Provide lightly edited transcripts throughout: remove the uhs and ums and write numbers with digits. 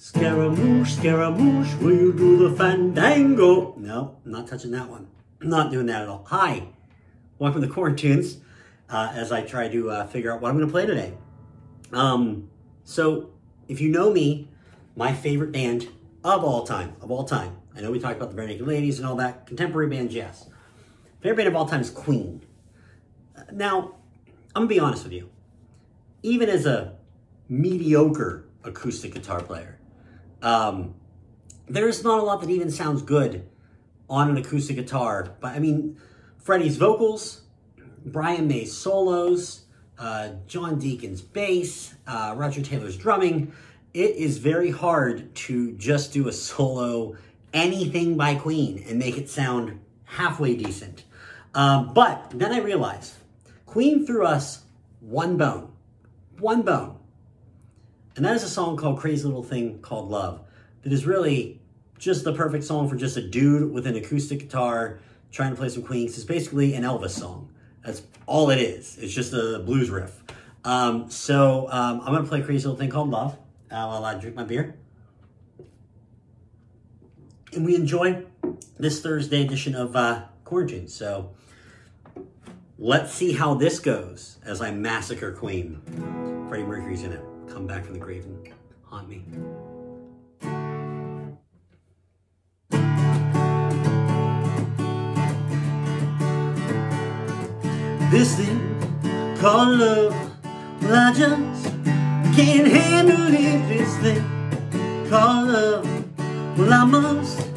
Scaramouche, Scaramouche, will you do the fandango? No, I'm not touching that one. I'm not doing that at all. Hi, welcome to Quarantunes, as I try to figure out what I'm going to play today. So, if you know me, my favorite band of all time. I know we talked about the Bare Naked Ladies and all that, contemporary band jazz. Favorite band of all time is Queen. Now, I'm going to be honest with you. Even as a mediocre acoustic guitar player, there's not a lot that even sounds good on an acoustic guitar. But I mean, Freddie's vocals, Brian May's solos, John Deacon's bass, Roger Taylor's drumming. It is very hard to just do a solo anything by Queen and make it sound halfway decent. But then I realized Queen threw us one bone. And that is a song called Crazy Little Thing Called Love that is really just the perfect song for just a dude with an acoustic guitar trying to play some Queen. It's basically an Elvis song. That's all it is. It's just a blues riff. I'm going to play Crazy Little Thing Called Love while I drink my beer. And we enjoy this Thursday edition of Quarantine. So let's see how this goes as I massacre Queen. Freddie Mercury's in it. Come back from the grave and haunt me. This thing called love, well, I just can't handle it. This thing called love, well, I must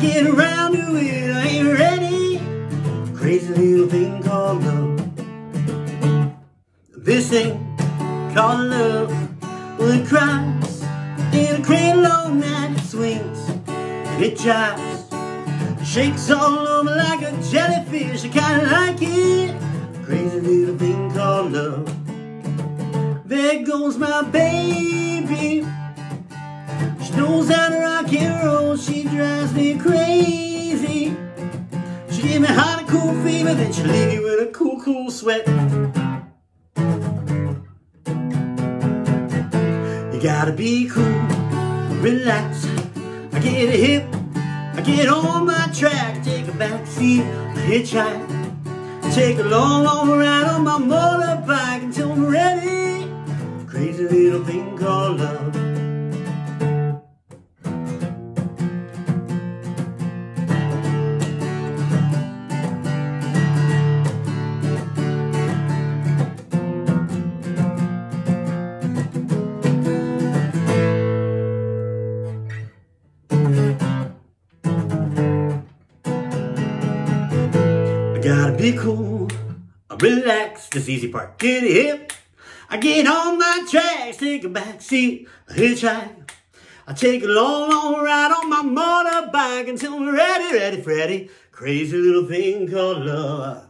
get around to it. I ain't ready. Crazy little thing called love. This thing called love. Well, it cries in a cradle all night. It swings and it jives. It shakes all over like a jellyfish. I kinda like it. Crazy little thing called love. There goes my baby. She knows how to rock and roll. She drives me crazy. She give me hot and cool fever, then she leave you with a cool, cool sweat. Gotta be cool, relax, I get hip, I get on my track, take a backseat, I hitchhike, take a long, long ride on my motorbike until I'm ready. Crazy little thing called love. Gotta be cool, I relax, this easy part, get hip, I get on my tracks, take a back seat, I hitchhike, I take a long, long ride on my motorbike until I'm ready, ready, Freddy, crazy little thing called love.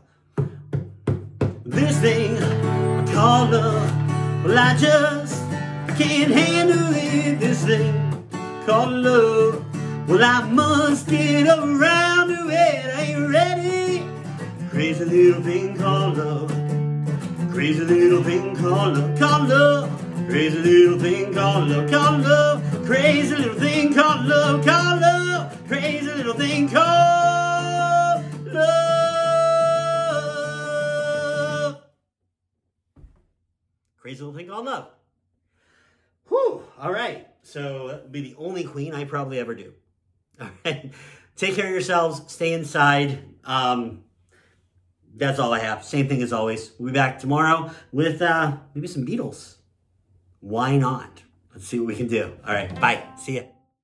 This thing I call love, well, I just, I can't handle it. This thing called love, well, I must get around to it. I ain't ready. Crazy little thing called love. Crazy little thing called love. Called love. Crazy little thing called love. Called love. Crazy little thing called love. Called love. Crazy little thing called love. Crazy little thing called love. Whew. All right. So that would be the only Queen I probably ever do. All right. Take care of yourselves. Stay inside. That's all I have. Same thing as always. We'll be back tomorrow with maybe some Beatles. Why not? Let's see what we can do. All right. Bye. See ya.